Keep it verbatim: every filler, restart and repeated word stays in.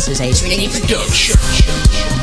This was H Reading Production.